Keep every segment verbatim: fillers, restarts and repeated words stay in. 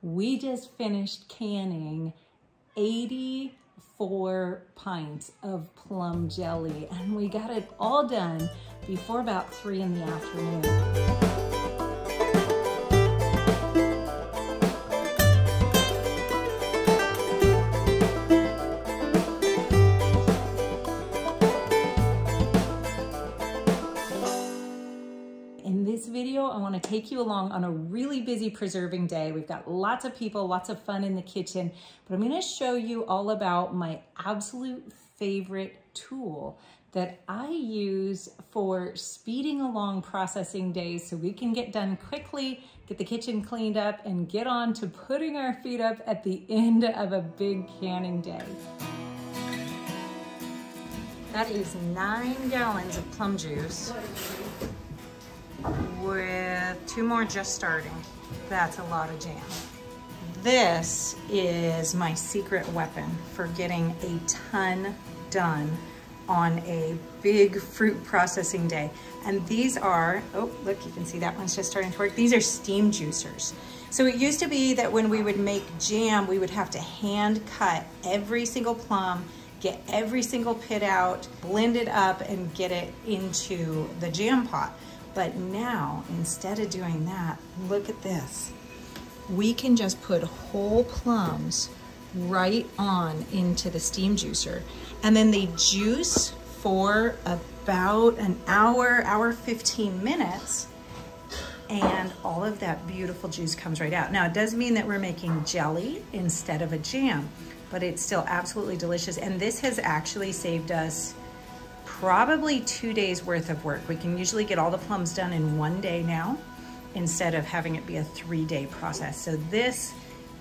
We just finished canning eighty-four pints of plum jelly, and we got it all done before about three in the afternoon. I want to take you along on a really busy preserving day. We've got lots of people, lots of fun in the kitchen, but I'm going to show you all about my absolute favorite tool that I use for speeding along processing days so we can get done quickly, get the kitchen cleaned up, and get on to putting our feet up at the end of a big canning day. That is nine gallons of plum juice, with two more just starting. That's a lot of jam. This is my secret weapon for getting a ton done on a big fruit processing day. And these are, oh, look, you can see that one's just starting to work. These are steam juicers. So it used to be that when we would make jam, we would have to hand cut every single plum, get every single pit out, blend it up, and get it into the jam pot. But now, instead of doing that, look at this. We can just put whole plums right on into the steam juicer. And then they juice for about an hour, hour fifteen minutes, and all of that beautiful juice comes right out. Now, it does mean that we're making jelly instead of a jam, but it's still absolutely delicious. And this has actually saved us probably two days worth of work. We can usually get all the plums done in one day now, instead of having it be a three day process. So this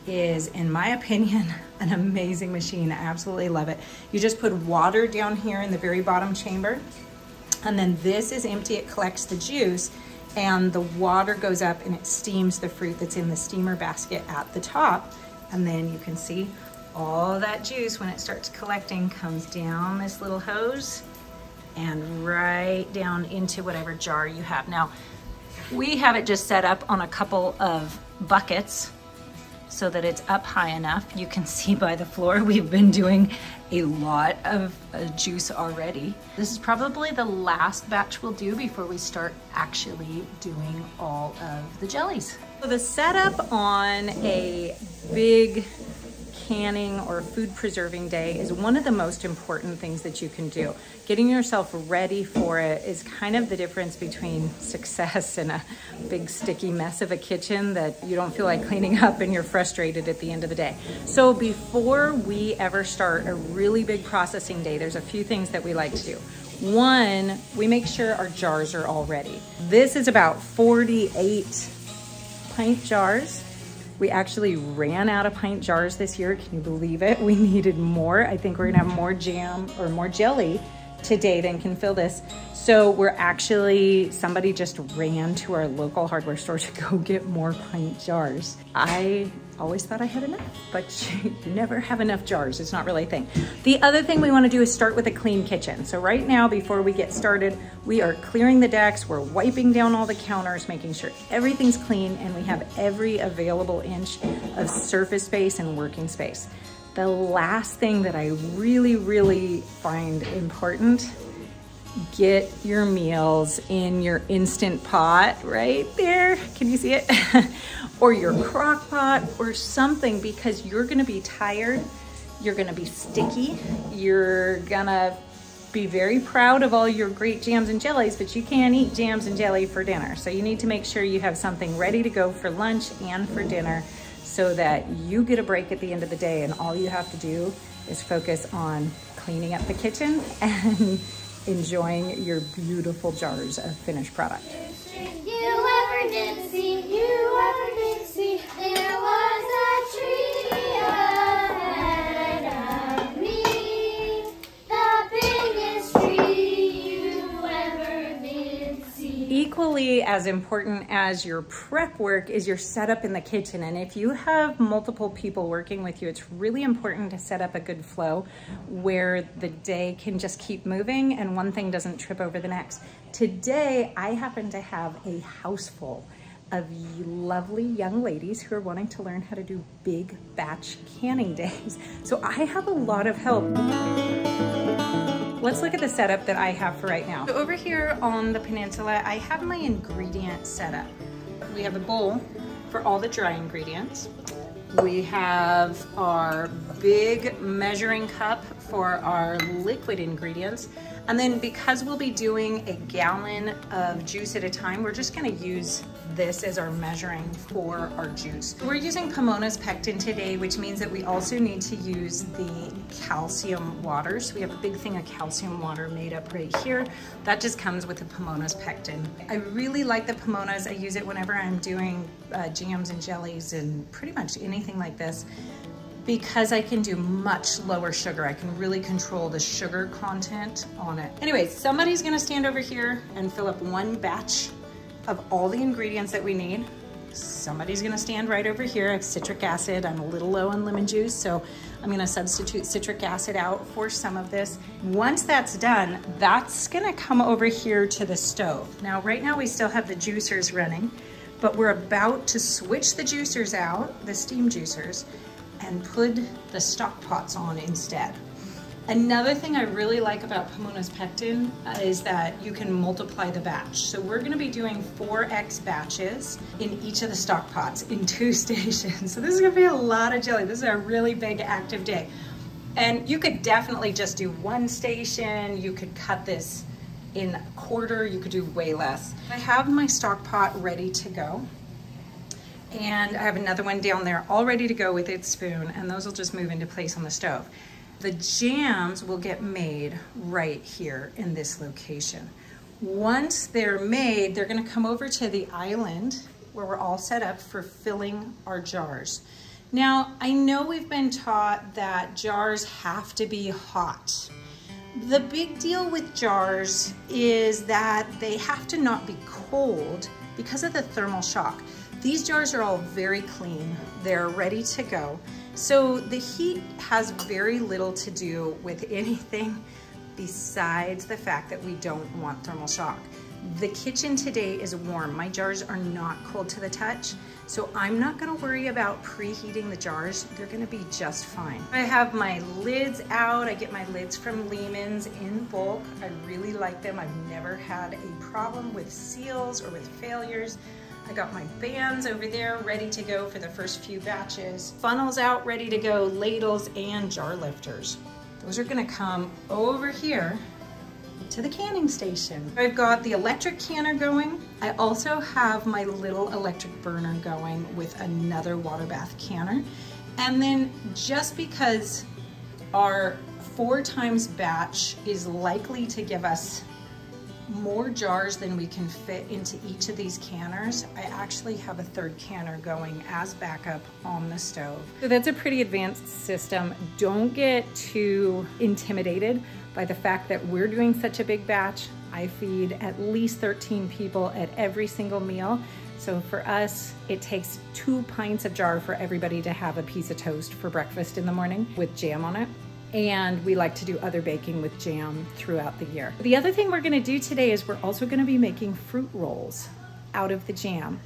is, in my opinion, an amazing machine. I absolutely love it. You just put water down here in the very bottom chamber, and then this is empty. It collects the juice and the water goes up and it steams the fruit that's in the steamer basket at the top. And then you can see all that juice, when it starts collecting, comes down this little hose and right down into whatever jar you have. Now, we have it just set up on a couple of buckets so that it's up high enough. You can see by the floor, we've been doing a lot of uh, juice already. This is probably the last batch we'll do before we start actually doing all of the jellies. So the setup on a big canning or food preserving day is one of the most important things that you can do. Getting yourself ready for it is kind of the difference between success and a big sticky mess of a kitchen that you don't feel like cleaning up and you're frustrated at the end of the day. So before we ever start a really big processing day, there's a few things that we like to do. One, we make sure our jars are all ready. This is about forty-eight pint jars. We actually ran out of pint jars this year. Can you believe it? We needed more. I think we're gonna have more jam or more jelly today than can fill this. So we're actually, somebody just ran to our local hardware store to go get more pint jars. I always thought I had enough, but you never have enough jars. It's not really a thing. The other thing we wanna do is start with a clean kitchen. So right now, before we get started, we are clearing the decks, we're wiping down all the counters, making sure everything's clean, and we have every available inch of surface space and working space. The last thing that I really, really find important, get your meals in your Instant Pot right there. Can you see it? Or your crock pot or something, because you're gonna be tired, you're gonna be sticky, you're gonna be very proud of all your great jams and jellies, but you can't eat jams and jelly for dinner. So you need to make sure you have something ready to go for lunch and for dinner so that you get a break at the end of the day, and all you have to do is focus on cleaning up the kitchen and enjoying your beautiful jars of finished product. You ever did see, you ever did see, there was a tree ahead of me, the biggest tree you ever did see. Equally as important as your prep work is your setup in the kitchen. And if you have multiple people working with you, it's really important to set up a good flow where the day can just keep moving and one thing doesn't trip over the next. Today, I happen to have a house full of lovely young ladies who are wanting to learn how to do big batch canning days. So I have a lot of help. Let's look at the setup that I have for right now. So over here on the peninsula, I have my ingredient setup. We have a bowl for all the dry ingredients. We have our big measuring cup for our liquid ingredients. And then because we'll be doing a gallon of juice at a time, we're just gonna use this as our measuring for our juice. We're using Pomona's Pectin today, which means that we also need to use the calcium water. So we have a big thing of calcium water made up right here. That just comes with the Pomona's Pectin. I really like the Pomona's. I use it whenever I'm doing uh, jams and jellies and pretty much anything like this, because I can do much lower sugar. I can really control the sugar content on it. Anyway, somebody's gonna stand over here and fill up one batch of all the ingredients that we need. Somebody's gonna stand right over here. I have citric acid. I'm a little low on lemon juice, so I'm gonna substitute citric acid out for some of this. Once that's done, that's gonna come over here to the stove. Now, right now we still have the juicers running, but we're about to switch the juicers out, the steam juicers, and put the stock pots on instead. Another thing I really like about Pomona's Pectin is that you can multiply the batch. So we're gonna be doing four X batches in each of the stock pots in two stations. So this is gonna be a lot of jelly. This is a really big active day. And you could definitely just do one station. You could cut this in a quarter. You could do way less. I have my stock pot ready to go. And I have another one down there all ready to go with its spoon, and those will just move into place on the stove. The jams will get made right here in this location. Once they're made, they're gonna come over to the island where we're all set up for filling our jars. Now, I know we've been taught that jars have to be hot. The big deal with jars is that they have to not be cold because of the thermal shock. These jars are all very clean. They're ready to go. So the heat has very little to do with anything besides the fact that we don't want thermal shock. The kitchen today is warm. My jars are not cold to the touch, so I'm not gonna worry about preheating the jars. They're gonna be just fine. I have my lids out. I get my lids from Lehman's in bulk. I really like them. I've never had a problem with seals or with failures. I got my bands over there ready to go for the first few batches. Funnels out ready to go, ladles and jar lifters. Those are gonna come over here to the canning station. I've got the electric canner going. I also have my little electric burner going with another water bath canner. And then just because our four times batch is likely to give us more jars than we can fit into each of these canners, I actually have a third canner going as backup on the stove. So that's a pretty advanced system. Don't get too intimidated by the fact that we're doing such a big batch. I feed at least thirteen people at every single meal. So for us, it takes two pints of jar for everybody to have a piece of toast for breakfast in the morning with jam on it. And we like to do other baking with jam throughout the year. The other thing we're gonna do today is we're also gonna be making fruit rolls out of the jam.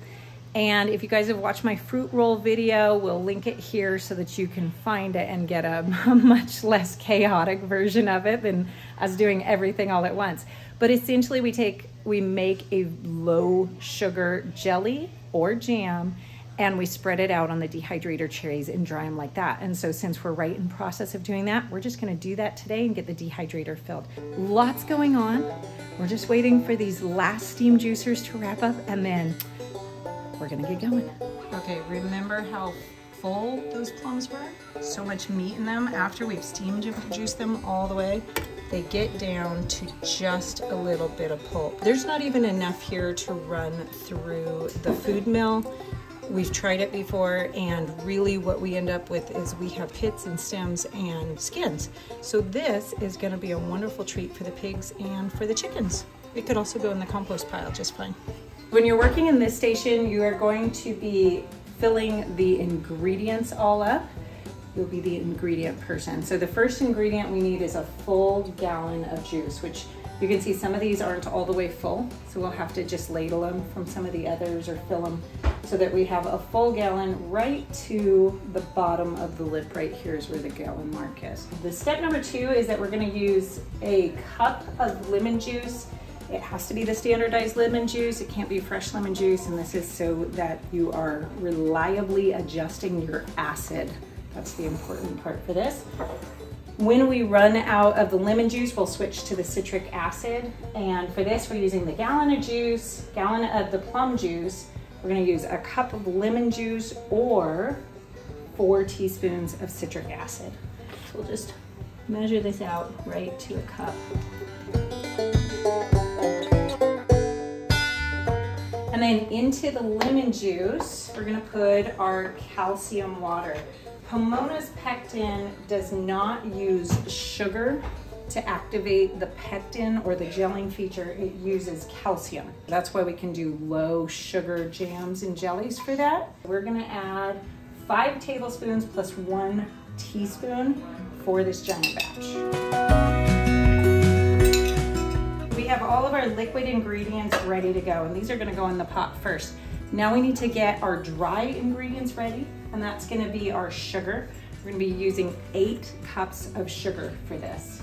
And if you guys have watched my fruit roll video, we'll link it here so that you can find it and get a much less chaotic version of it than us doing everything all at once. But essentially we take, we make a low sugar jelly or jam, and we spread it out on the dehydrator trays and dry them like that. And so since we're right in the process of doing that, we're just gonna do that today and get the dehydrator filled. Lots going on. We're just waiting for these last steam juicers to wrap up, and then we're gonna get going. Okay, remember how full those plums were? So much meat in them. After we've steam juiced them all the way, they get down to just a little bit of pulp. There's not even enough here to run through the food mill. We've tried it before, and really what we end up with is we have pits and stems and skins. So this is gonna be a wonderful treat for the pigs and for the chickens. It could also go in the compost pile just fine. When you're working in this station, you are going to be filling the ingredients all up. You'll be the ingredient person. So the first ingredient we need is a full gallon of juice, which You can see some of these aren't all the way full, so we'll have to just ladle them from some of the others or fill them so that we have a full gallon right to the bottom of the lip. Right here is where the gallon mark is. The step number two is that we're gonna use a cup of lemon juice. It has to be the standardized lemon juice. It can't be fresh lemon juice, and this is so that you are reliably adjusting your acid. That's the important part for this. When we run out of the lemon juice, we'll switch to the citric acid. And for this, we're using the gallon of juice, gallon of the plum juice. We're gonna use a cup of lemon juice or four teaspoons of citric acid. So we'll just measure this out right to a cup. And then into the lemon juice, we're gonna put our calcium water. Pomona's Pectin does not use sugar to activate the pectin or the gelling feature. It uses calcium. That's why we can do low sugar jams and jellies for that. We're gonna add five tablespoons plus one teaspoon for this giant batch. We have all of our liquid ingredients ready to go, and these are gonna go in the pot first. Now we need to get our dry ingredients ready, and that's gonna be our sugar. We're gonna be using eight cups of sugar for this.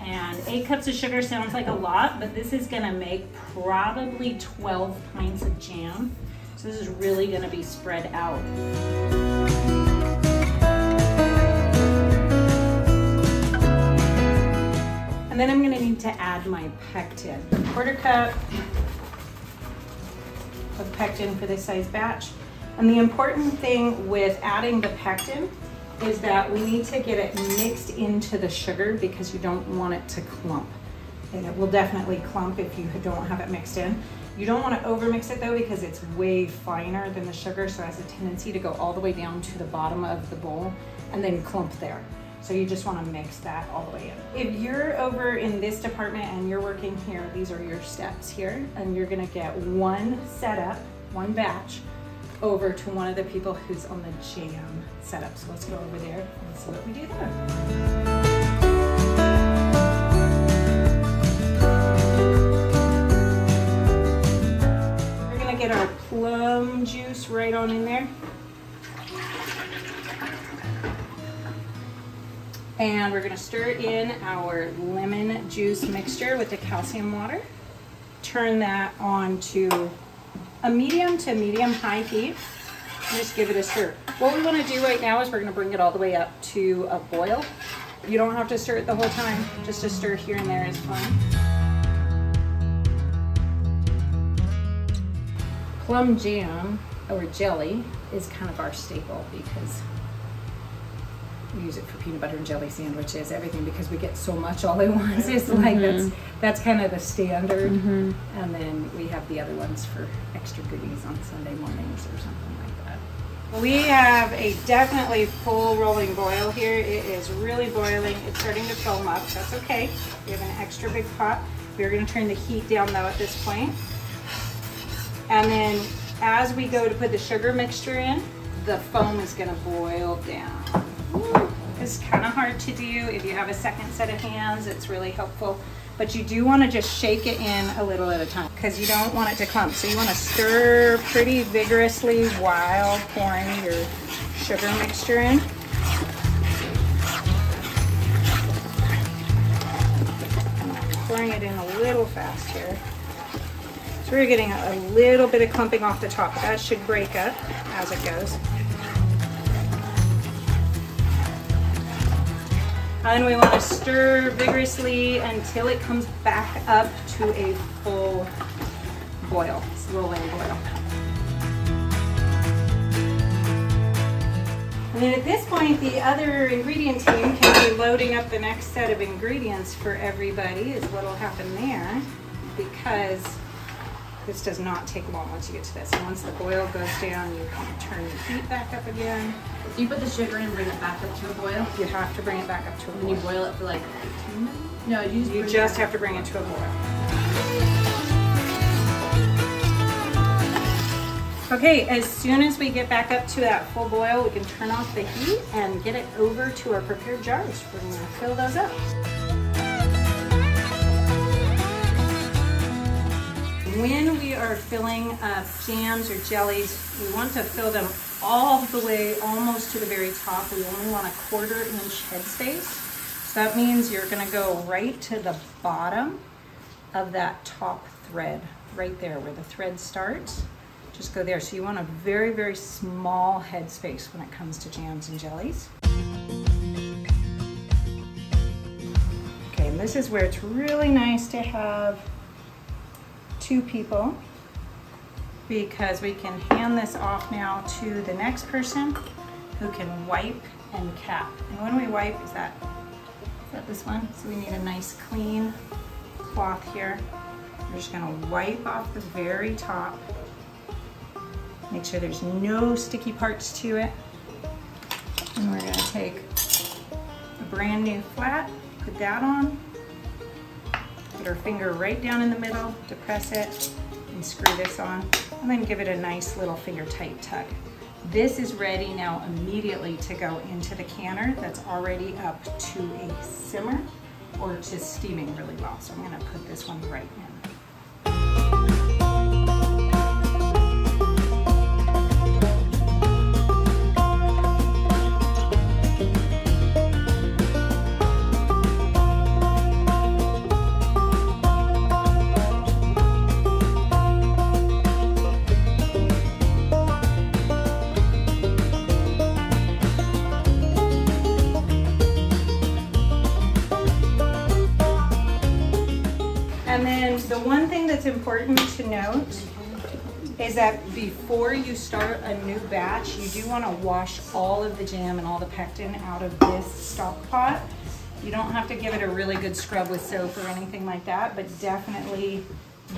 And eight cups of sugar sounds like a lot, but this is gonna make probably twelve pints of jam. So this is really gonna be spread out. And then I'm gonna need to add my pectin. Quarter cup of pectin for this size batch. And the important thing with adding the pectin is that we need to get it mixed into the sugar because you don't want it to clump. And it will definitely clump if you don't have it mixed in. You don't want to overmix it though, because it's way finer than the sugar, so it has a tendency to go all the way down to the bottom of the bowl and then clump there. So you just want to mix that all the way in. If you're over in this department and you're working here, these are your steps here, and you're gonna get one setup, one batch, over to one of the people who's on the jam setup. So let's go over there and see what we do there. We're gonna get our plum juice right on in there. And we're gonna stir in our lemon juice mixture with the calcium water. Turn that on to a medium to medium high heat, and just give it a stir. What we wanna do right now is we're gonna bring it all the way up to a boil. You don't have to stir it the whole time, just a stir here and there is fine. Plum jam or jelly is kind of our staple because we use it for peanut butter and jelly sandwiches, everything, because we get so much all at once. It's mm-hmm. like that's that's kind of the standard. Mm-hmm. And then we have the other ones for extra goodies on Sunday mornings or something like that. We have a definitely full rolling boil here. It is really boiling. It's starting to foam up. That's okay. We have an extra big pot. We're going to turn the heat down though at this point. And then as we go to put the sugar mixture in, the foam is going to boil down. It's kind of hard to do. If you have a second set of hands, it's really helpful. But you do want to just shake it in a little at a time because you don't want it to clump. So you want to stir pretty vigorously while pouring your sugar mixture in. I'm pouring it in a little fast here. So we're getting a little bit of clumping off the top. That should break up as it goes. And we want to stir vigorously until it comes back up to a full boil, it's rolling boil. And then at this point, the other ingredient team can be loading up the next set of ingredients for everybody is what will happen there, because this does not take long once you get to this. And once the boil goes down, you can turn the heat back up again. You put the sugar in and bring it back up to a boil? You have to bring it back up to a boil. And you boil it for like fifteen minutes? No, you just, you just have to bring it to a boil. Okay, as soon as we get back up to that full boil, we can turn off the heat and get it over to our prepared jars. We're gonna fill those up. when we are filling uh, jams or jellies, we want to fill them all the way almost to the very top. We only want a quarter inch headspace. So that means you're gonna go right to the bottom of that top thread, right there where the thread starts. Just go there. So you want a very, very small headspace when it comes to jams and jellies. Okay, and this is where it's really nice to have two people, because we can hand this off now to the next person who can wipe and cap. And when we wipe, is that, is that this one? So we need a nice clean cloth here. We're just gonna wipe off the very top. Make sure there's no sticky parts to it. And we're gonna take a brand new flat, put that on, put our finger right down in the middle, depress it, and screw this on, and then give it a nice little finger tight tug. This is ready now immediately to go into the canner that's already up to a simmer or to steaming really well. So I'm gonna put this one right in. The one thing that's important to note is that before you start a new batch, you do want to wash all of the jam and all the pectin out of this stock pot. You don't have to give it a really good scrub with soap or anything like that, but definitely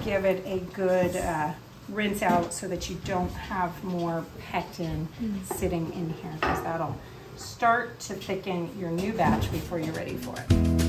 give it a good uh, rinse out so that you don't have more pectin mm. sitting in here, because that'll start to thicken your new batch before you're ready for it.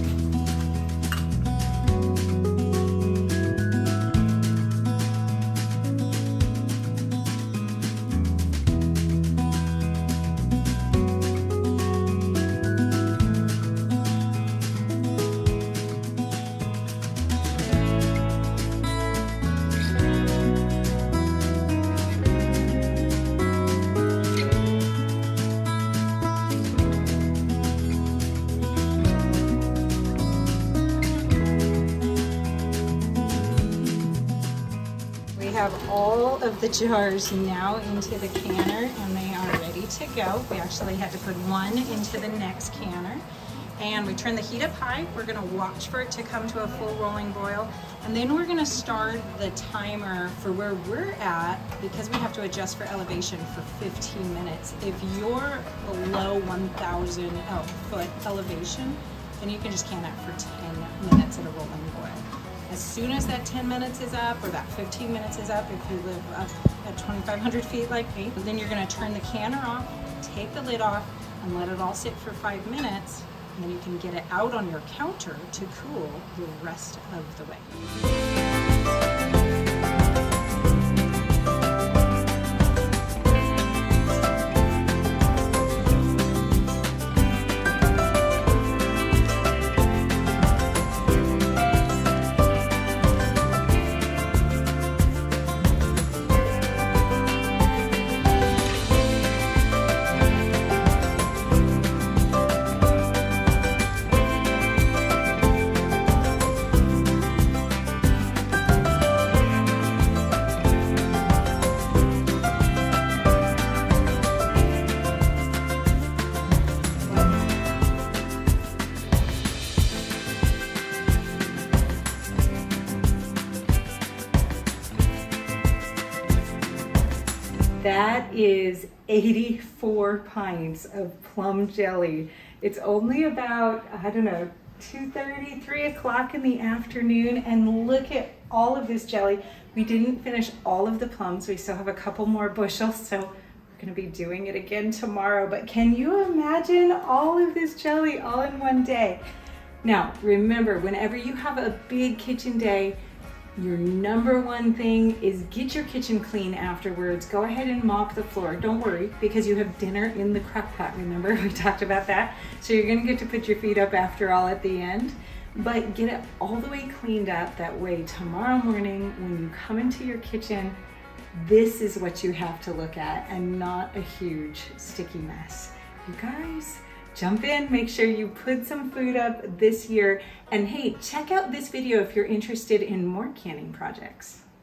Have all of the jars now into the canner, and they are ready to go. We actually had to put one into the next canner, and we turn the heat up high. We're gonna watch for it to come to a full rolling boil, and then we're gonna start the timer for where we're at, because we have to adjust for elevation, for fifteen minutes. If you're below one thousand oh, foot elevation, then you can just can that for ten minutes at a rolling boil. As soon as that ten minutes is up, or that fifteen minutes is up, if you live up at twenty-five hundred feet like me, then you're gonna turn the canner off, take the lid off, and let it all sit for five minutes, and then you can get it out on your counter to cool the rest of the way. That is eighty-four pints of plum jelly. It's only about, I don't know, two thirty, three o'clock in the afternoon, and look at all of this jelly. We didn't finish all of the plums. We still have a couple more bushels, so we're gonna be doing it again tomorrow. But can you imagine all of this jelly all in one day? Now, remember, whenever you have a big kitchen day, your number one thing is get your kitchen clean afterwards. Go ahead and mop the floor. Don't worry, because you have dinner in the crock pot. Remember, we talked about that. So you're gonna get to put your feet up after all at the end. but get it all the way cleaned up. That way tomorrow morning when you come into your kitchen, this is what you have to look at and not a huge sticky mess. You guys, jump in, make sure you put some food up this year. And hey, check out this video if you're interested in more canning projects.